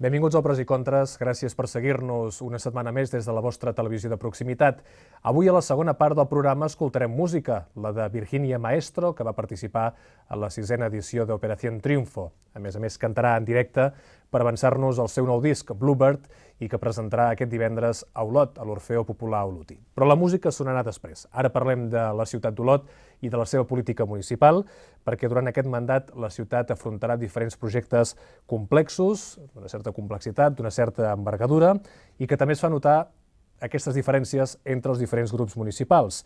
Benvinguts al Pros i Contres, gràcies per seguir-nos una setmana més des de la vostra televisió de proximitat. Avui, a la segona part del programa, escoltarem música, la de Virginia Maestro, que va participar a la sisena edició d'Operación Triunfo. A més, cantarà en directe per avançar-nos al seu nou disc, Bluebird, i que presentarà aquest divendres a Olot, a l'Orfeo Popular Oloti. Però la música sonarà després. Ara parlem de la ciutat d'Olot i de la seva política municipal, perquè durant aquest mandat la ciutat afrontarà diferents projectes complexos, d'una certa complexitat, d'una certa envergadura, i que també es fa notar aquestes diferències entre els diferents grups municipals.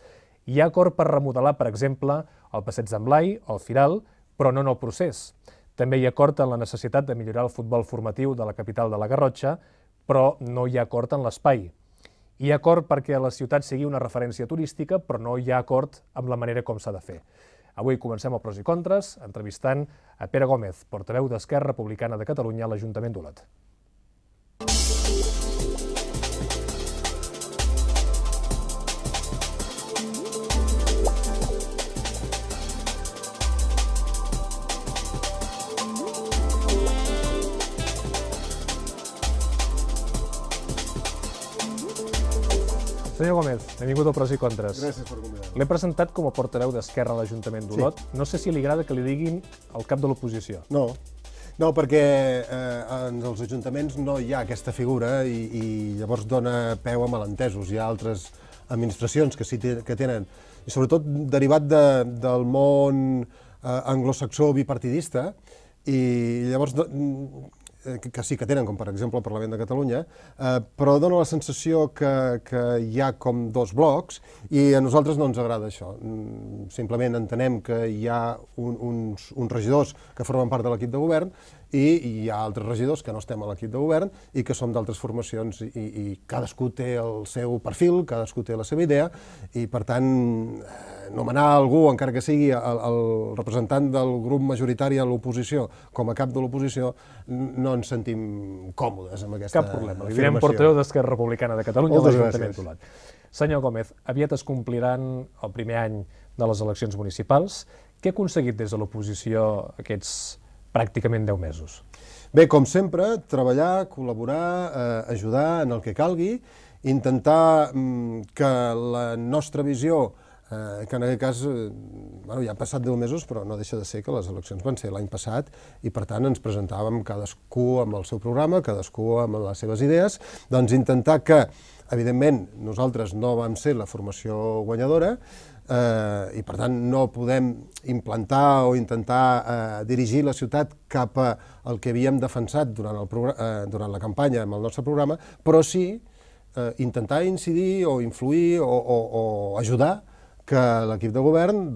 Hi ha acord per remodelar, per exemple, el Passeig d'en Blai, el Firal, però no en el procés. També hi ha acord en la necessitat de millorar el futbol formatiu de la capital de la Garrotxa, però no hi ha acord en l'espai. Hi ha acord perquè la ciutat sigui una referència turística, però no hi ha acord amb la manera com s'ha de fer. Avui comencem el Pros i Contres entrevistant a Pere Gómez, portaveu d'Esquerra Republicana de Catalunya a l'Ajuntament d'Olot. Senyor Gómez, benvingut al Pros i Contres. Gràcies per convidar-me. L'he presentat com a portaveu d'Esquerra a l'Ajuntament d'Olot. No sé si li agrada que li diguin el cap de l'oposició. No, perquè en els ajuntaments no hi ha aquesta figura i llavors dona peu a malentesos. Hi ha altres administracions que sí que tenen, i sobretot derivat del món anglosaxó bipartidista, i llavors que sí que tenen, com per exemple el Parlament de Catalunya, però dona la sensació que hi ha com dos blocs i a nosaltres no ens agrada això. Simplement entenem que hi ha uns regidors que formen part de l'equip de govern i hi ha altres regidors que no estem a l'equip de govern i que som d'altres formacions i cadascú té el seu perfil, cadascú té la seva idea i, per tant, nomenar algú, encara que sigui el representant del grup majoritari a l'oposició com a cap de l'oposició, no ens sentim còmodes amb aquesta afirmació. Cap problema, li direm portaveu d'Esquerra Republicana de Catalunya a l'Ajuntament d'Olot. Senyor Gómez, aviat es compliran el primer any de les eleccions municipals. Què ha aconseguit des de l'oposició aquests pràcticament 10 mesos? Bé, com sempre, treballar, col·laborar, ajudar en el que calgui, intentar que la nostra visió, que en aquest cas ja han passat 10 mesos, però no deixa de ser que les eleccions van ser l'any passat i, per tant, ens presentàvem cadascú amb el seu programa, cadascú amb les seves idees, doncs intentar que, evidentment, nosaltres no vam ser la formació guanyadora, i per tant no podem implantar o intentar dirigir la ciutat cap al que havíem defensat durant la campanya amb el nostre programa, però sí intentar incidir o influir o ajudar que l'equip de govern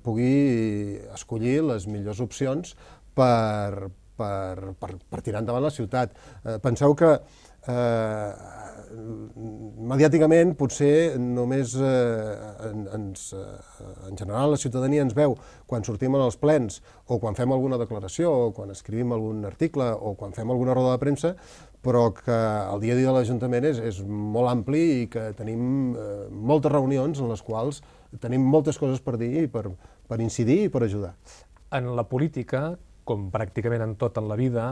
pugui escollir les millors opcions per tirar endavant la ciutat. Penseu que mediàticament potser només en general la ciutadania ens veu quan sortim en els plens o quan fem alguna declaració o quan escrivim algun article o quan fem alguna roda de premsa, però que el dia a dia de l'Ajuntament és molt ampli i que tenim moltes reunions en les quals tenim moltes coses per dir i per incidir i per ajudar. En la política, com pràcticament en tot en la vida,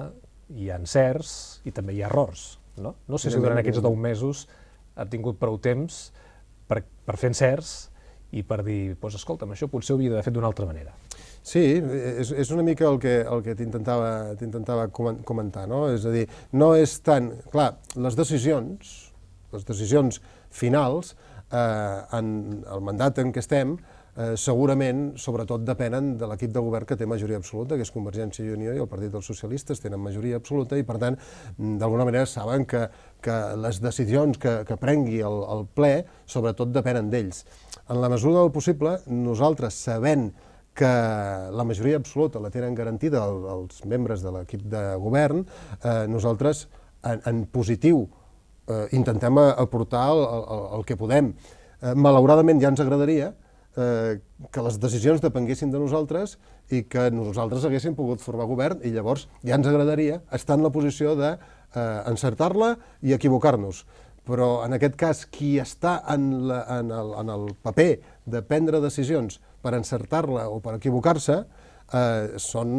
hi ha encerts i també hi ha errors. No sé si durant aquests 10 mesos ha tingut prou temps per fer encerts i per dir, doncs escolta'm, això potser ho havia d'haver fet d'una altra manera. Sí, és una mica el que t'intentava comentar, no? És a dir, no és tant... Clar, les decisions finals, en el mandat en què estem, segurament, sobretot, depenen de l'equip de govern que té majoria absoluta, que és Convergència i Unió i el Partit dels Socialistes tenen majoria absoluta i, per tant, d'alguna manera saben que les decisions que prengui el ple, sobretot, depenen d'ells. En la mesura del possible, nosaltres, sabent que la majoria absoluta la tenen garantida els membres de l'equip de govern, nosaltres, en positiu, intentem aportar el que podem. Malauradament, ja ens agradaria que les decisions depenguessin de nosaltres i que nosaltres haguéssim pogut formar govern i llavors ja ens agradaria estar en la posició d'encertar-la i equivocar-nos. Però en aquest cas, qui està en el paper de prendre decisions per encertar-la o per equivocar-se són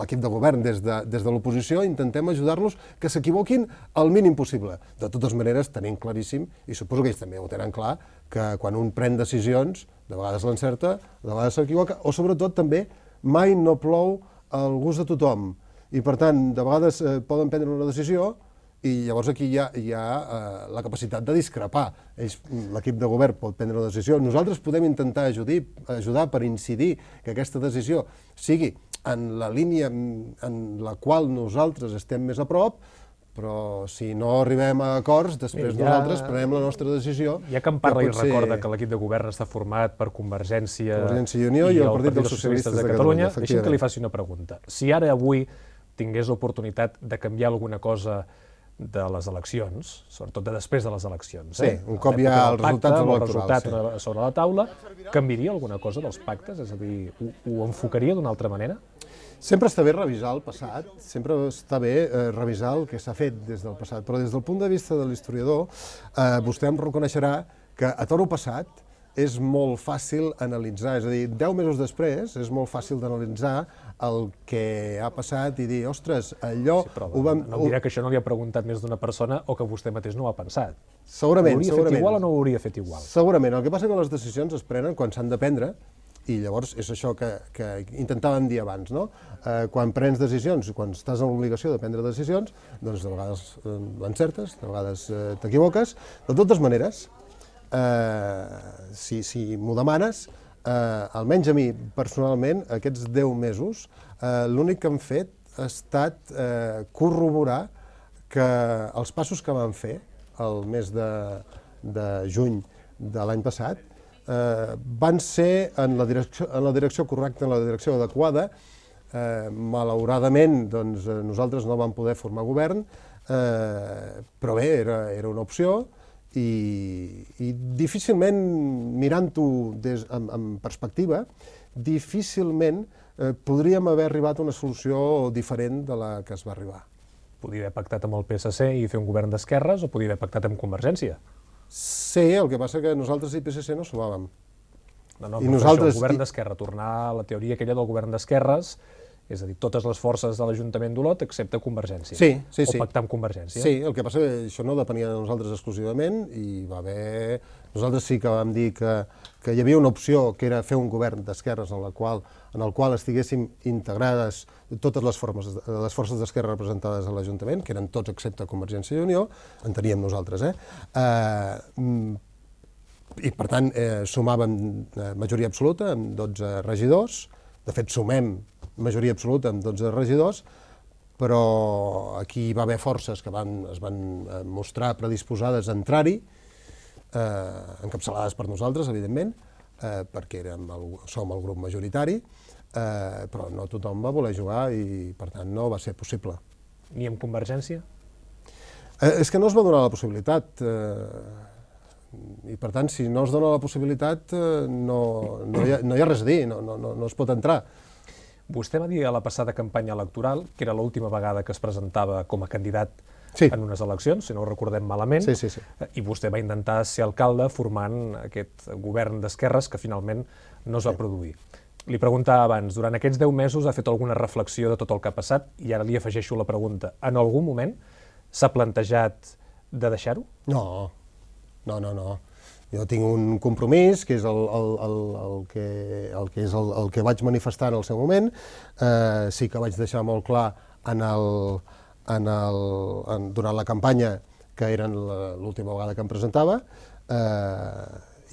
l'equip de govern des de l'oposició, intentem ajudar-los que s'equivoquin el mínim possible. De totes maneres, tenim claríssim, i suposo que ells també ho tenen clar, que quan un pren decisions, de vegades l'encerta, de vegades s'equivoca, o sobretot també mai no plou el gust de tothom. I per tant, de vegades poden prendre una decisió i llavors aquí hi ha la capacitat de discrepar. L'equip de govern pot prendre una decisió. Nosaltres podem intentar ajudar per incidir que aquesta decisió sigui en la línia en la qual nosaltres estem més a prop, però si no arribem a acords, després nosaltres prenem la nostra decisió. Hi ha que en parla i recorda que l'equip de govern està format per Convergència i Unió i el Partit dels Socialistes de Catalunya. Deixi'm que li faci una pregunta. Si ara avui tingués l'oportunitat de canviar alguna cosa de les eleccions, sobretot de després de les eleccions. Sí, un cop hi ha els resultats electorals sobre la taula, canviaria alguna cosa dels pactes? És a dir, ho enfocaria d'una altra manera? Sempre està bé revisar el passat, sempre està bé revisar el que s'ha fet des del passat, però des del punt de vista de l'historiador, vostè em reconeixerà que a toro passat és molt fàcil analitzar, és a dir, 10 mesos després és molt fàcil d'analitzar el que ha passat i dir, ostres, allò ho vam... No em dirà que això no li ha preguntat més d'una persona o que vostè mateix no ho ha pensat. Segurament, segurament. Ho hauria fet igual o no ho hauria fet igual? Segurament. El que passa és que les decisions es prenen quan s'han de prendre i llavors és això que intentàvem dir abans, no? Quan prens decisions, quan estàs en l'obligació de prendre decisions, doncs de vegades l'encertes, de vegades t'equivoques. De totes maneres, si m'ho demanes, almenys a mi personalment, aquests 10 mesos, l'únic que hem fet ha estat corroborar que els passos que vam fer el mes de juny de l'any passat van ser en la direcció correcta, en la direcció adequada. Malauradament, nosaltres no vam poder formar govern, però bé, era una opció, i difícilment, mirant-ho en perspectiva, difícilment podríem haver arribat a una solució diferent de la que es va arribar. Podria haver pactat amb el PSC i fer un govern d'esquerres o podria haver pactat amb Convergència? Sí, el que passa que nosaltres i PSC no sumàvem. No, no, però el govern d'esquerra, tornar a la teoria aquella del govern d'esquerres, és a dir, totes les forces de l'Ajuntament d'Olot excepte Convergència, o pactar amb Convergència. Sí, el que passa és que això no depenia de nosaltres exclusivament i va haver... Nosaltres sí que vam dir que hi havia una opció que era fer un govern d'esquerres en el qual estiguéssim integrades totes les forces d'esquerra representades a l'Ajuntament, que eren tots excepte Convergència i Unió, en teníem nosaltres, i per tant sumàvem majoria absoluta amb 12 regidors, de fet sumem majoria absoluta amb 12 regidors, però aquí hi va haver forces que es van mostrar predisposades a entrar-hi, encapçalades per nosaltres, evidentment, perquè som el grup majoritari, però no tothom va voler jugar i, per tant, no va ser possible. Ni amb Convergència? És que no es va donar la possibilitat. I per tant, si no es dona la possibilitat, no hi ha res a dir, no es pot entrar. Vostè va dir a la passada campanya electoral, que era l'última vegada que es presentava com a candidat en unes eleccions, si no ho recordem malament, i vostè va intentar ser alcalde formant aquest govern d'esquerres que finalment no es va produir. Li preguntava abans, durant aquests 10 mesos ha fet alguna reflexió de tot el que ha passat i ara li afegeixo la pregunta. En algun moment s'ha plantejat de deixar-ho? No, no, no, no. Jo tinc un compromís, que és el que vaig manifestar en el seu moment, sí que vaig deixar molt clar durant la campanya, que era l'última vegada que em presentava,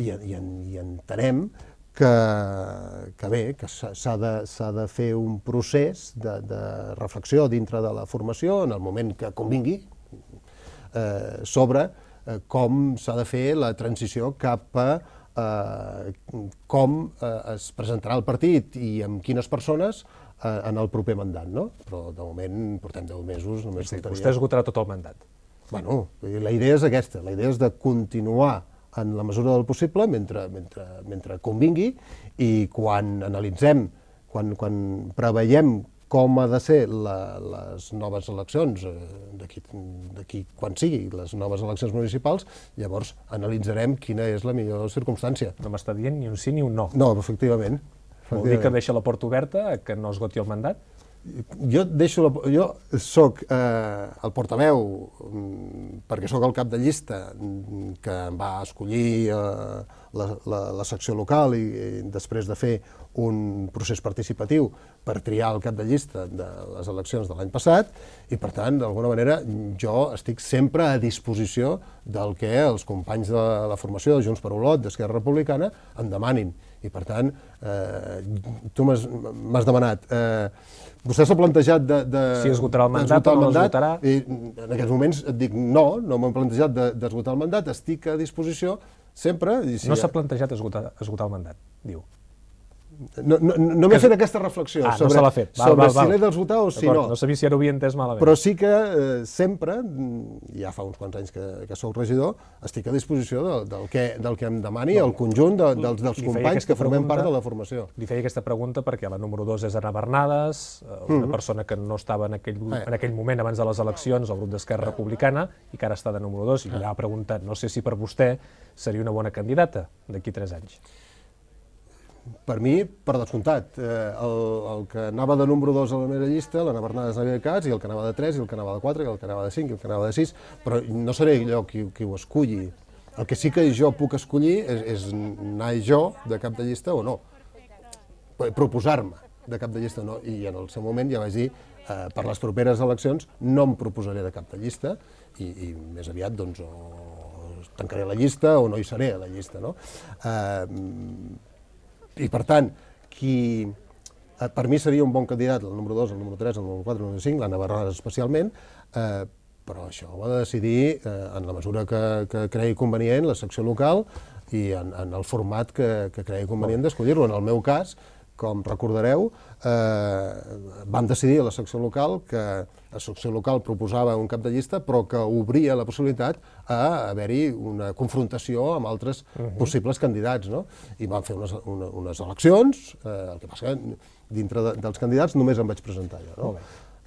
i entenem que bé, que s'ha de fer un procés de reflexió dintre de la formació, en el moment que convingui, sobre com s'ha de fer la transició cap a com es presentarà el partit i amb quines persones en el proper mandat, no? Però de moment portem 10 mesos, només faltaria... Vostè esgotarà tot el mandat. Bueno, la idea és aquesta, la idea és de continuar en la mesura del possible mentre convingui i quan analitzem, quan preveiem com ha de ser les noves eleccions, d'aquí quan sigui, les noves eleccions municipals, llavors analitzarem quina és la millor circumstància. No m'està dient ni un sí ni un no. No, efectivament. Vol dir que deixa la porta oberta, que no esgoti el mandat? Jo soc el portaveu, perquè soc el cap de llista que em va escollir la secció local i després de fer un procés participatiu per triar el cap de llista de les eleccions de l'any passat i, per tant, d'alguna manera, jo estic sempre a disposició del que els companys de la formació de Junts per Olot, d'Esquerra Republicana, em demanin. I, per tant, tu m'has demanat... Vostè s'ha plantejat de... Si esgotarà el mandat o no esgotarà. En aquests moments et dic no, no m'han plantejat d'esgotar el mandat, estic a disposició sempre... No s'ha plantejat esgotar el mandat, diu. No m'he fet aquesta reflexió sobre si l'he d'esgotar o si no. No sabia si ara ho havia entès malament. Però sí que sempre, ja fa uns quants anys que sou regidor, estic a disposició del que em demani el conjunt dels companys que formem part de la formació. Li feia aquesta pregunta perquè la número 2 és Ana Bernades, una persona que no estava en aquell moment abans de les eleccions al grup d'Esquerra Republicana i que ara està de número 2 i li ha preguntat, no sé si per vostè seria una bona candidata d'aquí 3 anys. Per mi, per descomptat, el que anava de número 2 a la meva llista, l'Anna Bernades n'havia de cas, i el que anava de 3, i el que anava de 4, i el que anava de 5, i el que anava de 6, però no seré jo qui ho esculli. El que sí que jo puc escollir és anar jo de cap de llista o no, proposar-me de cap de llista o no, i en el seu moment ja vaig dir, per les properes eleccions no em proposaré de cap de llista, i més aviat, doncs, o tancaré la llista o no hi seré a la llista, no? I, per tant, per mi seria un bon candidat, el número 2, el número 3, el número 4, el número 5, l'Anna Bernades especialment, però això ho ha de decidir en la mesura que cregui convenient la secció local i en el format que cregui convenient d'escollir-lo. En el meu cas, com recordareu, vam decidir a la secció local que la secció local proposava un cap de llista, però que obria la possibilitat a haver-hi una confrontació amb altres possibles candidats. I vam fer unes eleccions, el que passa que dintre dels candidats només em vaig presentar jo.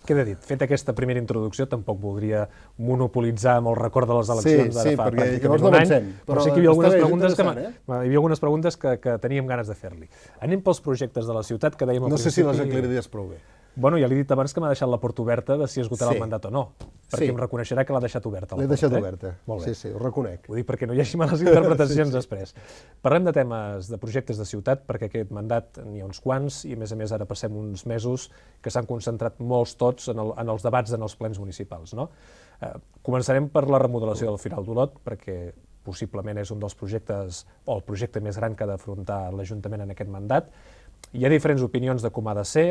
Queda dit, feta aquesta primera introducció, tampoc voldria monopolitzar amb el record de les eleccions d'ara fa pràcticament un any, però sí que hi havia algunes preguntes que teníem ganes de fer-li. Anem pels projectes de la ciutat que dèiem al principi... No sé si les aclariries prou bé. Bueno, ja l'he dit abans que m'ha deixat la porta oberta de si esgotarà el mandat o no, perquè em reconeixerà que l'ha deixat oberta. L'he deixat oberta, sí, ho reconec. Ho dic perquè no hi hagi males interpretacions després. Parlem de temes de projectes de ciutat, perquè aquest mandat n'hi ha uns quants i, a més, ara passem uns mesos que s'han concentrat molts tots en els debats en els plens municipals. Començarem per la remodelació del Firal d'Olot, perquè possiblement és un dels projectes o el projecte més gran que ha d'afrontar l'Ajuntament en aquest mandat. Hi ha diferents opinions de com ha de ser,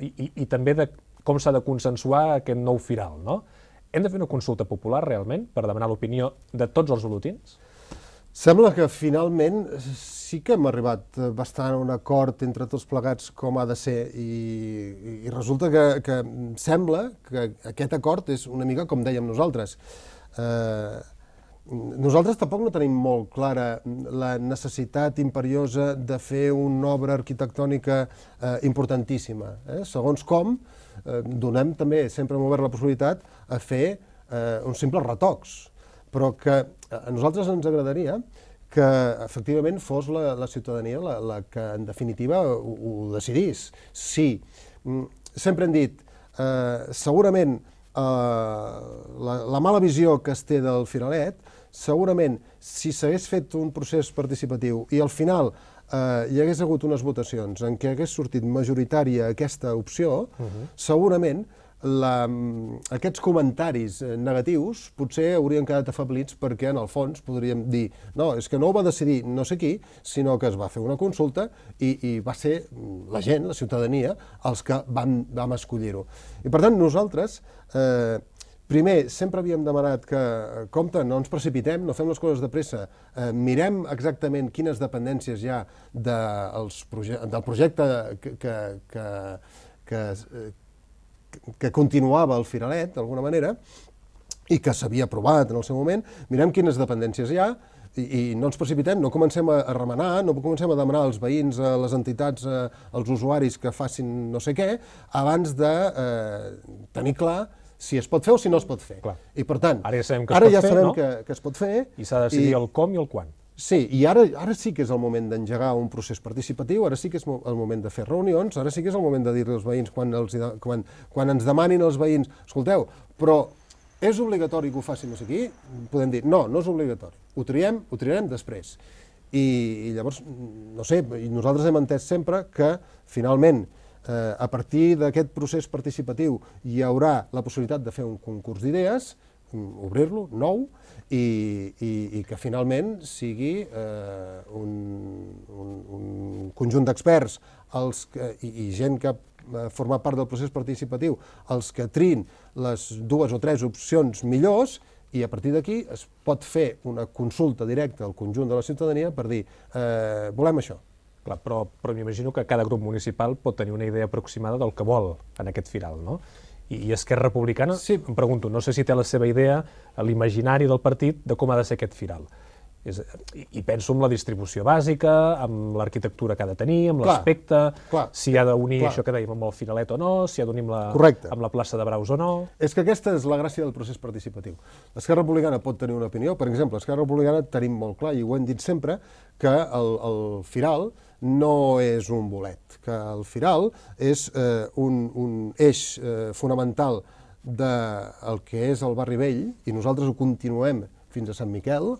i també de com s'ha de consensuar aquest nou Firal, no? Hem de fer una consulta popular, realment, per demanar l'opinió de tots els olotins? Sembla que, finalment, sí que hem arribat bastant a un acord entre tots plegats com ha de ser, i resulta que sembla que aquest acord és una mica com dèiem nosaltres. Nosaltres tampoc no tenim molt clara la necessitat imperiosa de fer una obra arquitectònica importantíssima. Segons com, donem també, sempre hem obert la possibilitat, a fer uns simples retocs. Però que a nosaltres ens agradaria que efectivament fos la ciutadania la que en definitiva ho decidís. Sí, sempre hem dit, segurament la mala visió que es té del Firalet, segurament si s'hagués fet un procés participatiu i al final hi hagués hagut unes votacions en què hagués sortit majoritària aquesta opció, segurament aquests comentaris negatius potser haurien quedat afeblits perquè en el fons podríem dir no, és que no ho va decidir no sé qui, sinó que es va fer una consulta i va ser la gent, la ciutadania, els que vam escollir-ho. I per tant nosaltres, primer, sempre havíem demanat que, compte, no ens precipitem, no fem les coses de pressa, mirem exactament quines dependències hi ha del projecte que continuava el Firalet, d'alguna manera, i que s'havia aprovat en el seu moment, mirem quines dependències hi ha, i no ens precipitem, no comencem a remenar, no comencem a demanar als veïns, a les entitats, als usuaris que facin no sé què, abans de tenir clar si es pot fer o si no es pot fer. I per tant, ara ja sabem que es pot fer. I s'ha de decidir el com i el quan. Sí, i ara sí que és el moment d'engegar un procés participatiu, ara sí que és el moment de fer reunions, ara sí que és el moment de dir-li als veïns, quan ens demanin els veïns, escolteu, però és obligatori que ho facin aquí? Podem dir, no, no és obligatori, ho triarem després. I llavors, no sé, nosaltres hem entès sempre que, finalment, a partir d'aquest procés participatiu hi haurà la possibilitat de fer un concurs d'idees, obrir-lo, nou, i que finalment sigui un conjunt d'experts i gent que ha format part del procés participatiu els que triïn les dues o tres opcions millors, i a partir d'aquí es pot fer una consulta directa al conjunt de la ciutadania per dir, volem això. Clar, però m'imagino que cada grup municipal pot tenir una idea aproximada del que vol en aquest Firal, no? I Esquerra Republicana, em pregunto, no sé si té la seva idea, l'imaginari del partit, de com ha de ser aquest Firal. I penso en la distribució bàsica, en l'arquitectura que ha de tenir, en l'aspecte, si ha d'unir això que dèiem amb el Firalet o no, si ha d'unir amb la plaça de Braus o no... És que aquesta és la gràcia del procés participatiu. L'Esquerra Republicana pot tenir una opinió, per exemple, l'Esquerra Republicana tenim molt clar, i ho hem dit sempre, que el Firal no és un bolet, que el Firal és un eix fonamental del que és el barri vell, i nosaltres ho continuem fins a Sant Miquel,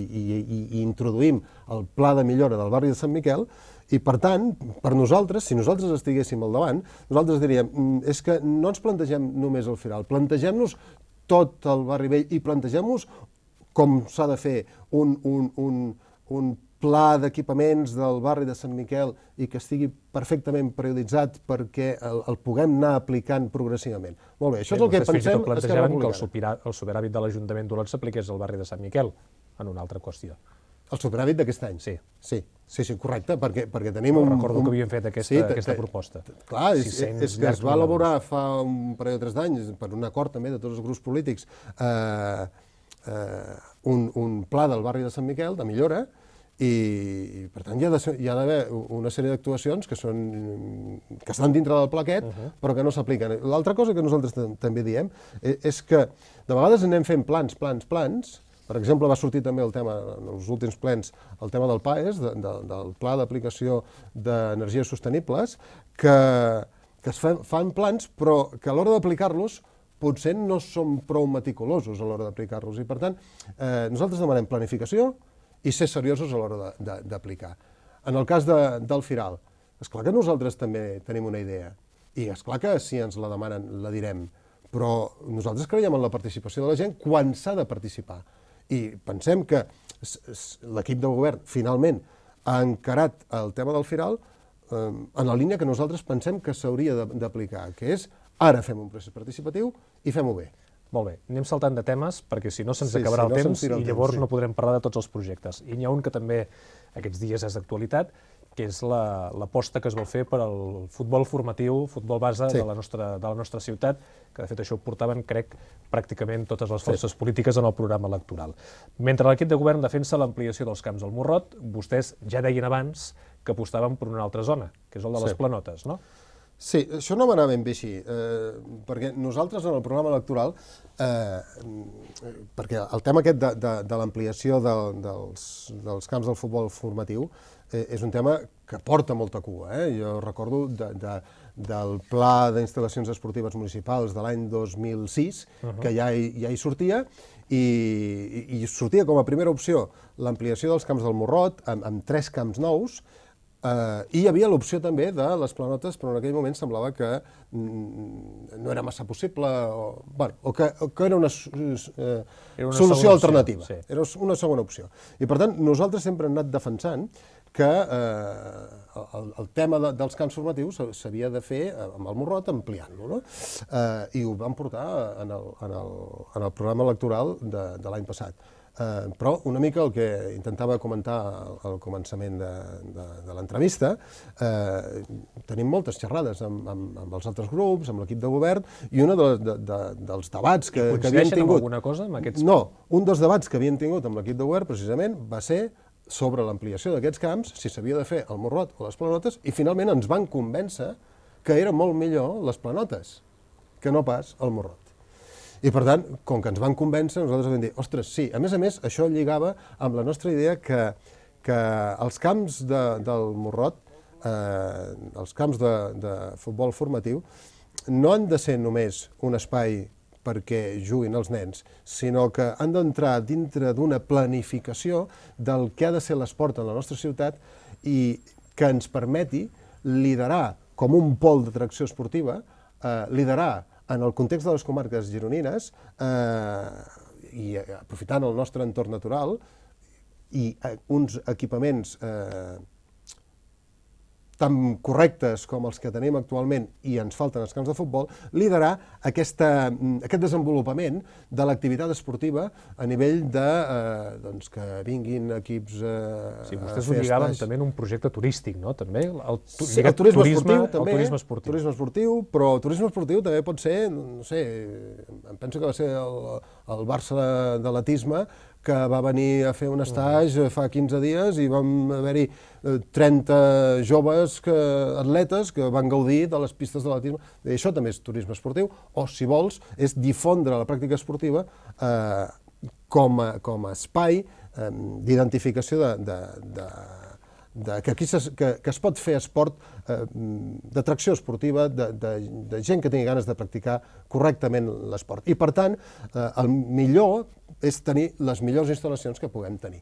i introduïm el pla de millora del barri de Sant Miquel, i per tant, per nosaltres, si nosaltres estiguéssim al davant, nosaltres diríem, és que no ens plantegem només el Firal, plantegem-nos tot el barri vell i plantegem-nos com s'ha de fer un pla d'equipaments del barri de Sant Miquel i que estigui perfectament perioditzat perquè el puguem anar aplicant progressivament. Molt bé, això és el que pensem... Vostès fins i tot plantejaven que el superàvit de l'Ajuntament d'Olot s'apliqués al barri de Sant Miquel, en una altra qüestió. El superàvit d'aquest any? Sí. Sí, correcte, perquè tenim un... Recordo que havíem fet aquesta proposta. Clar, és que es va elaborar fa un parell o tres d'anys, per un acord també de tots els grups polítics, un pla del barri de Sant Miquel, de millora, i per tant hi ha d'haver una sèrie d'actuacions que estan dintre del pla aquest però que no s'apliquen. L'altra cosa que nosaltres també diem és que de vegades anem fent plans. Per exemple, va sortir també el tema, en els últims plens, el tema del PAES, del Pla d'Aplicació d'Energies Sostenibles, que es fan plans però que a l'hora d'aplicar-los potser no som prou meticulosos a l'hora d'aplicar-los, i per tant nosaltres demanem planificació i ser seriosos a l'hora d'aplicar. En el cas del Firal, esclar que nosaltres també tenim una idea, i esclar que si ens la demanen la direm, però nosaltres creiem en la participació de la gent quan s'ha de participar. I pensem que l'equip de govern finalment ha encarat el tema del Firal en la línia que nosaltres pensem que s'hauria d'aplicar, que és ara fem un procés participatiu i fem-ho bé. Molt bé, anem saltant de temes, perquè si no se'ns acabarà el temps i llavors no podrem parlar de tots els projectes. I n'hi ha un que també aquests dies és d'actualitat, que és l'aposta que es vol fer per al futbol formatiu, futbol base de la nostra ciutat, que de fet això ho portaven, crec, pràcticament totes les forces polítiques en el programa electoral. Mentre l'equip de govern defensa l'ampliació dels camps del Morrot, vostès ja deien abans que apostaven per una altra zona, que és el de les Planotes, no? Sí, això no va anar ben bé així, perquè nosaltres en el programa electoral, perquè el tema aquest de l'ampliació dels camps del futbol formatiu és un tema que porta molta cua. Jo recordo del Pla d'Instal·lacions Esportives Municipals de l'any 2006, que ja hi sortia, i sortia com a primera opció l'ampliació dels camps del Morrot amb 3 camps nous, i hi havia l'opció també de les Planotes, però en aquell moment semblava que no era massa possible, o que era una solució alternativa, era una segona opció. I per tant, nosaltres sempre hem anat defensant que el tema dels camps formatius s'havia de fer amb el Morrot ampliant-lo, i ho vam portar en el programa electoral de l'any passat. Però una mica el que intentava comentar al començament de l'entrevista, tenim moltes xerrades amb els altres grups, amb l'equip de govern, i un dels debats que havien tingut... Coincideixen amb alguna cosa amb aquests... No, un dels debats que havien tingut amb l'equip de govern precisament va ser sobre l'ampliació d'aquests camps, si s'havia de fer el Morrot o les Planotes, i finalment ens van convèncer que era molt millor les Planotes que no pas el Morrot. I I per tant, com que ens van convèncer, nosaltres vam dir, ostres, sí. A més, això lligava amb la nostra idea que els camps del Morrot, els camps de futbol formatiu, no han de ser només un espai perquè juguin els nens, sinó que han d'entrar dintre d'una planificació del que ha de ser l'esport en la nostra ciutat i que ens permeti liderar com un pol d'atracció esportiva, liderar en el context de les comarques gironines i aprofitant el nostre entorn natural i uns equipaments tan correctes com els que tenim actualment i ens falten els camps de futbol, liderar aquest desenvolupament de l'activitat esportiva a nivell que vinguin equips a fer espais. Vostès ho lligaven també en un projecte turístic, no? El turisme esportiu, però el turisme esportiu també pot ser, no sé, em penso que va ser el Barça d'atletisme, que va venir a fer un estatge fa 15 dies i vam haver-hi 30 joves atletes que van gaudir de les pistes d'atletisme. Això també és turisme esportiu, o, si vols, és difondre la pràctica esportiva com a espai d'identificació que es pot fer esport d'atracció esportiva, de gent que tingui ganes de practicar correctament l'esport. I, per tant, el millor és tenir les millors instal·lacions que puguem tenir.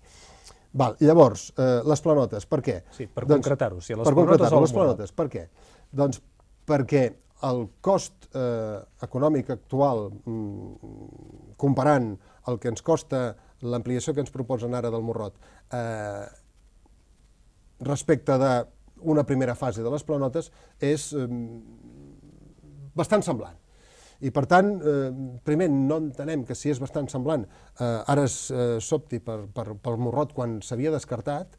Llavors, les planotes, per què? Sí, per concretar-ho. Per concretar-ho, les planotes, per què? Doncs perquè el cost econòmic actual, comparant el que ens costa l'ampliació que ens proposen ara del Morrot, respecte d'una primera fase de les planotes, és bastant semblant. I, per tant, primer, no entenem que si és bastant semblant, ara es s'opti pel Morrot quan s'havia descartat,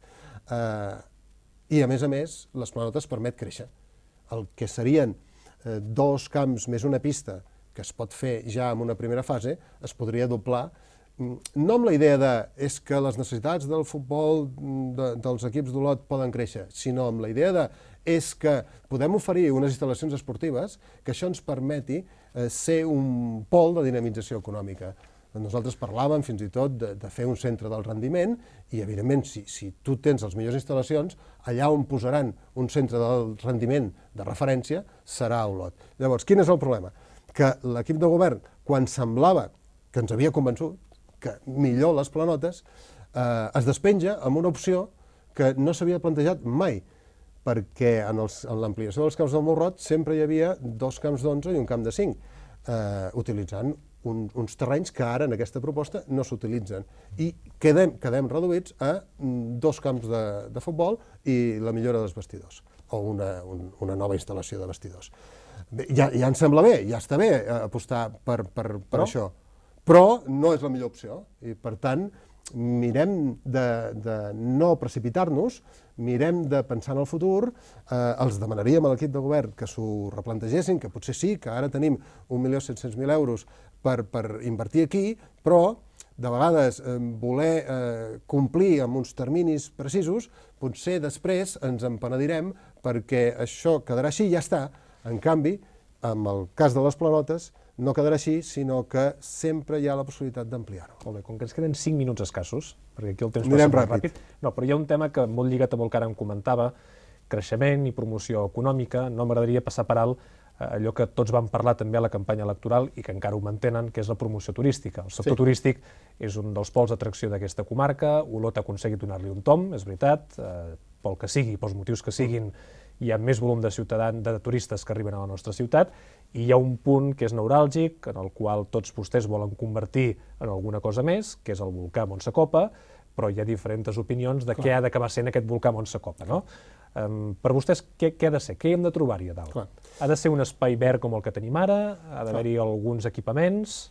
i, a més, les planotes permet créixer. El que serien 2 camps més una pista, que es pot fer ja en una primera fase, es podria doblar, no amb la idea de és que les necessitats del futbol dels equips d'Olot poden créixer, sinó amb la idea de és que podem oferir unes instal·lacions esportives que això ens permeti ser un pol de dinamització econòmica. Nosaltres parlàvem fins i tot de fer un centre del rendiment i, evidentment, si tu tens les millors instal·lacions, allà on posaran un centre del rendiment de referència serà Olot. Llavors, quin és el problema? Que l'equip de govern, quan semblava que ens havia convençut que millor les planotes, es despenja amb una opció que no s'havia plantejat mai, perquè en l'ampliació dels camps del Morrot sempre hi havia 2 camps d'11 i un camp de 5, utilitzant uns terrenys que ara en aquesta proposta no s'utilitzen. I quedem reduïts a 2 camps de futbol i la millora dels vestidors, o una nova instal·lació de vestidors. Ja em sembla bé, ja està bé apostar per això, però no és la millor opció i, per tant, mirem de no precipitar-nos, mirem de pensar en el futur, els demanaríem a l'equip de govern que s'ho replantegessin, que potser sí, que ara tenim 1.700.000 euros per invertir aquí, però de vegades voler complir amb uns terminis precisos, potser després ens en penedirem perquè això quedarà així i ja està. En canvi, en el cas de les planotes, no quedarà així, sinó que sempre hi ha la possibilitat d'ampliar-ho. Molt bé, com que ens queden 5 minuts escassos, perquè aquí el temps passa molt ràpid, però hi ha un tema que molt lligat amb el que ara em comentava, creixement i promoció econòmica, no m'agradaria passar per alt allò que tots van parlar també a la campanya electoral i que encara ho mantenen, que és la promoció turística. El sector turístic és un dels pols d'atracció d'aquesta comarca, Olot ha aconseguit donar-li un tom, és veritat, pel que sigui, pels motius que siguin, hi ha més volum de turistes que arriben a la nostra ciutat i hi ha un punt que és neuràlgic, en el qual tots vostès volen convertir en alguna cosa més, que és el volcà Montsacopa, però hi ha diferents opinions de què ha d'acabar sent aquest volcà Montsacopa, no? Per vostès, què ha de ser? Què hem de trobar-hi a dalt? Ha de ser un espai verd com el que tenim ara? Ha d'haver-hi alguns equipaments?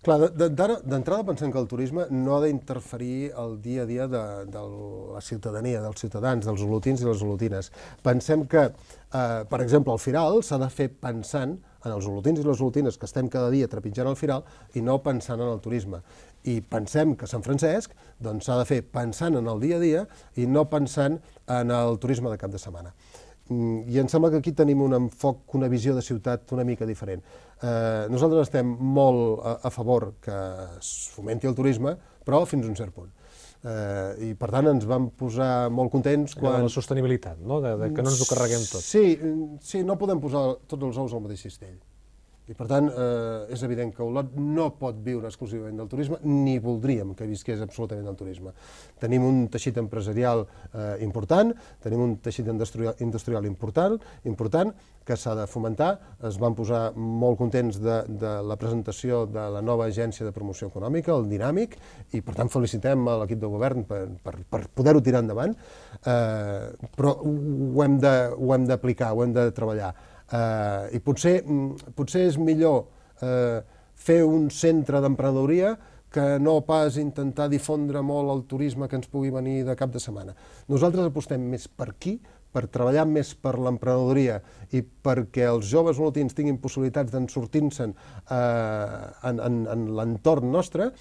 Clar, d'entrada pensem que el turisme no ha d'interferir el dia a dia de la ciutadania, dels ciutadans, dels olotins i les olotines. Pensem que, per exemple, el Firal s'ha de fer pensant en els olotins i les olotines que estem cada dia trepitjant el Firal i no pensant en el turisme. I pensem que Sant Francesc s'ha de fer pensant en el dia a dia i no pensant en el turisme de cap de setmana. I em sembla que aquí tenim un enfoc, una visió de ciutat una mica diferent. Nosaltres estem molt a favor que es fomenti el turisme, però fins a un cert punt. I per tant ens vam posar molt contents quan... La sostenibilitat, no? Que no ens ho carreguem tot. Sí, no podem posar tots els ous al mateix cistell. I per tant és evident que Olot no pot viure exclusivament del turisme, ni voldríem que visqués absolutament del turisme. Tenim un teixit empresarial important, tenim un teixit industrial important que s'ha de fomentar. Es van posar molt contents de la presentació de la nova agència de promoció econòmica, el Dinàmic, i per tant felicitem l'equip de govern per poder-ho tirar endavant, però ho hem d'aplicar, ho hem de treballar. I potser és millor fer un centre d'emprenedoria que no pas intentar difondre molt el turisme que ens pugui venir de cap de setmana. Nosaltres apostem més per aquí, per treballar més per l'emprenedoria i perquè els joves olotins tinguin possibilitats d'en sortir-se'n en l'entorn nostre,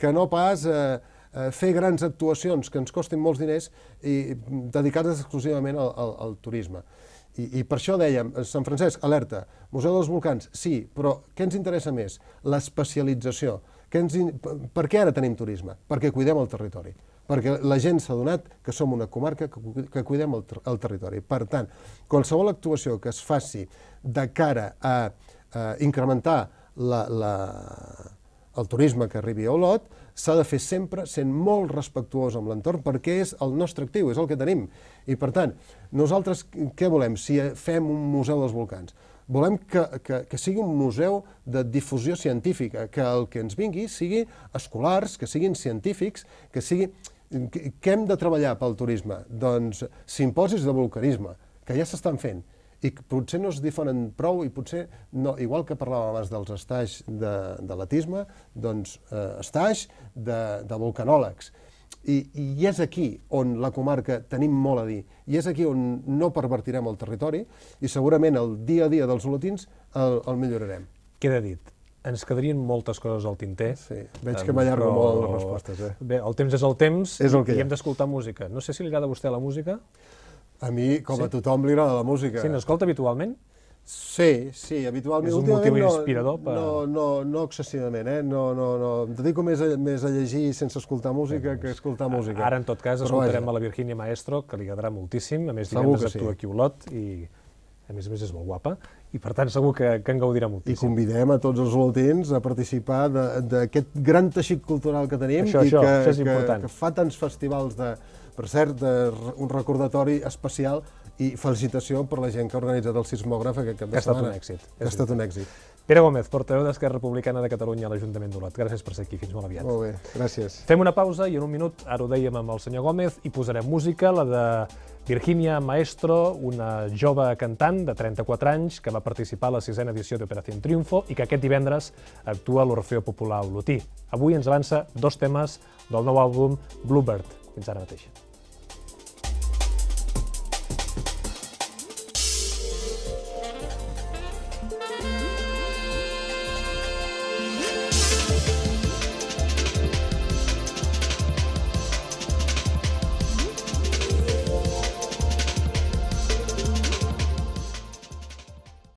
que no pas fer grans actuacions que ens costin molts diners i dedicades exclusivament al turisme. I per això dèiem, Sant Francesc, alerta, Museu dels Volcans, sí, però què ens interessa més? L'especialització. Per què ara tenim turisme? Perquè cuidem el territori. Perquè la gent s'ha adonat que som una comarca que cuidem el territori. Per tant, qualsevol actuació que es faci de cara a incrementar el turisme que arribi a Olot s'ha de fer sempre sent molt respectuós amb l'entorn perquè és el nostre actiu, és el que tenim. I per tant, nosaltres què volem si fem un museu dels volcans? Volem que sigui un museu de difusió científica, que el que ens vingui sigui escolars, que siguin científics, que sigui... Què hem de treballar pel turisme? Doncs simposis de vulcanisme, que ja s'estan fent i potser no es difonen prou i potser, igual que parlàvem abans dels estaix de l'atisme, doncs estaix de volcanòlegs. I és aquí on la comarca tenim molt a dir, i és aquí on no pervertirem el territori i segurament el dia a dia dels olotins el millorarem. Queda dit. Ens quedarien moltes coses al tinter. Sí, veig que m'allargo molt les respostes. Bé, el temps és el temps i hem d'escoltar música. No sé si li agrada a vostè la música. A mi, com a tothom, li agrada la música. Sí, n'escolta habitualment? Sí, habitualment. És un motiu inspirador? No excessivament, em dedico més a llegir sense escoltar música que escoltar música. Ara, en tot cas, escoltarem a la Virginia Maestro, que li agradarà moltíssim. A més, divendres actua aquí a Olot i, a més a més, és molt guapa. I, per tant, segur que en gaudirà moltíssim. I convidem a tots els olotins a participar d'aquest gran teixit cultural que tenim i que fa tants festivals de... Per cert, un recordatori especial i felicitació per la gent que ha organitzat el Sismògraf aquest cap de setmana. Ha estat un èxit. Pere Gómez, portaveu d'Esquerra Republicana de Catalunya a l'Ajuntament d'Olot. Gràcies per ser aquí. Fins molt aviat. Molt bé, gràcies. Fem una pausa i en un minut, ara ho dèiem amb el senyor Gómez, hi posarem música, la de Virginia Maestro, una jove cantant de 34 anys que va participar a la 6a edició d'Operación Triunfo i que aquest divendres actua a l'Orfeo Popular Oloti. Avui ens avança dos temes del nou àlbum Bluebird. Fins ara mateix.